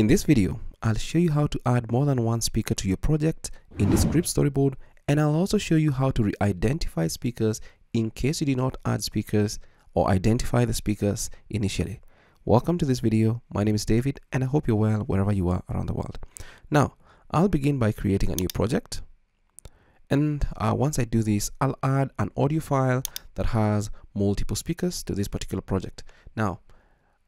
In this video, I'll show you how to add more than one speaker to your project in Descript Storyboard, and I'll also show you how to re-identify speakers in case you did not add speakers or identify the speakers initially. Welcome to this video. My name is David and I hope you're well wherever you are around the world. Now, I'll begin by creating a new project. And once I do this, I'll add an audio file that has multiple speakers to this particular project. Now,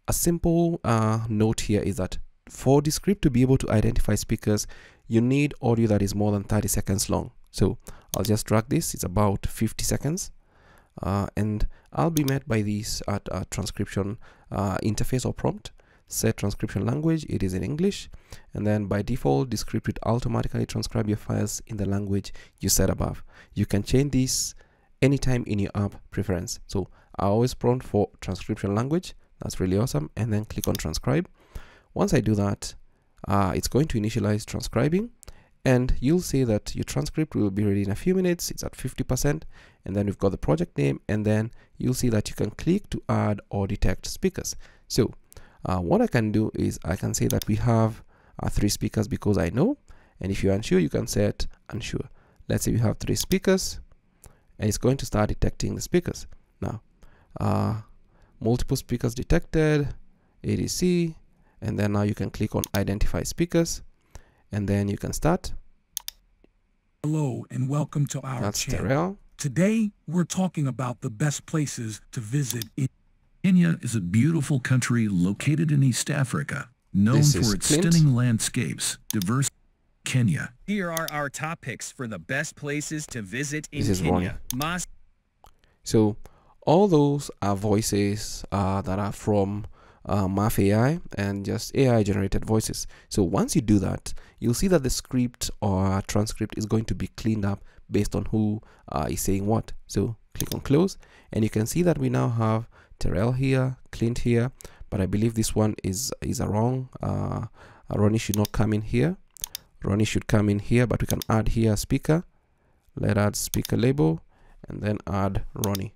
a simple note here is that for Descript to be able to identify speakers, you need audio that is more than 30 seconds long. So I'll just drag this. It's about 50 seconds. And I'll be met by this at a transcription interface or prompt. Set transcription language, it is in English. And then by default, Descript will automatically transcribe your files in the language you set above. You can change this anytime in your app preference. So I always prompt for transcription language. That's really awesome. And then click on transcribe. Once I do that, it's going to initialize transcribing. And you'll see that your transcript will be ready in a few minutes. It's at 50%. And then we've got the project name. And then you'll see that you can click to add or detect speakers. So what I can do is I can say that we have 3 speakers because I know. And if you're unsure, you can set unsure. Let's say we have 3 speakers. And it's going to start detecting the speakers. Now, multiple speakers detected, ADC. And then now you can click on identify speakers. And then you can start. Hello and welcome to our channel. Terrell. Today, we're talking about the best places to visit. Kenya is a beautiful country located in East Africa, known for its stunning landscapes, diverse Kenya. Here are our top picks for the best places to visit in Kenya. Ronnie. So all those are voices that are from Math AI and just AI generated voices. So once you do that, you'll see that the script or transcript is going to be cleaned up based on who is saying what. So click on close and you can see that we now have Terrell here, Clint here, but I believe this one is a wrong. Ronnie should not come in here. Ronnie should come in here, but we can add here a speaker. Let's add speaker label and then add Ronnie.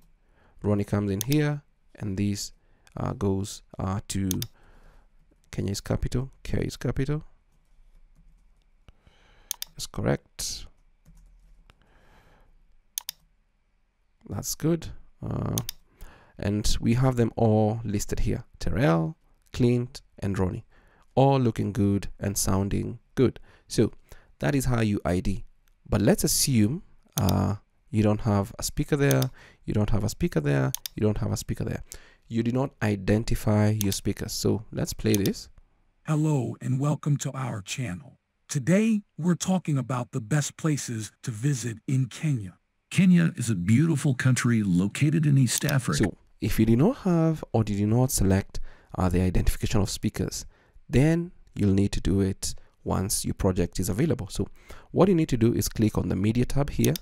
Ronnie comes in here and these goes to Kenya's capital. Kenya's capital. That's correct. That's good. And we have them all listed here. Terrell, Clint, and Ronnie. All looking good and sounding good. So that is how you ID. But let's assume you don't have a speaker there. You don't have a speaker there. You don't have a speaker there. You did not identify your speakers. So let's play this. Hello and welcome to our channel. Today, we're talking about the best places to visit in Kenya. Kenya is a beautiful country located in East Africa. So if you did not have or did not select the identification of speakers, then you'll need to do it once your project is available. So what you need to do is click on the media tab here.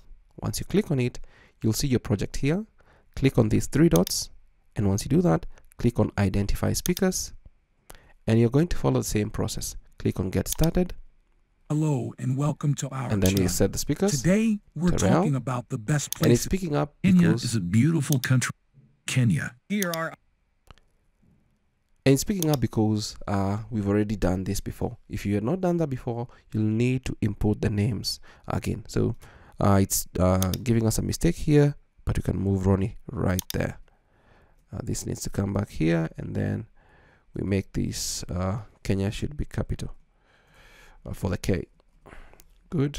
Once you click on it, you'll see your project here. Click on these 3 dots. And once you do that, click on identify speakers and you're going to follow the same process. Click on get started. Hello and welcome to our channel. You set the speakers. Today, we're talking about the best places. And it's picking up Kenya is a beautiful country. Kenya. Here are. And it's picking up because we've already done this before. If you have not done that before, you'll need to import the names again. So it's giving us a mistake here, but you can move Ronnie right there. This needs to come back here and then we make this Kenya should be capital for the K. Good,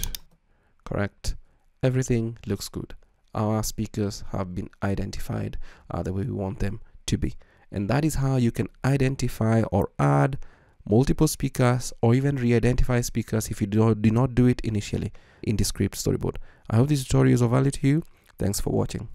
correct. Everything looks good. Our speakers have been identified the way we want them to be. And that is how you can identify or add multiple speakers or even re-identify speakers if you do not do it initially in Descript Storyboard. I hope this tutorial is of value to you. Thanks for watching.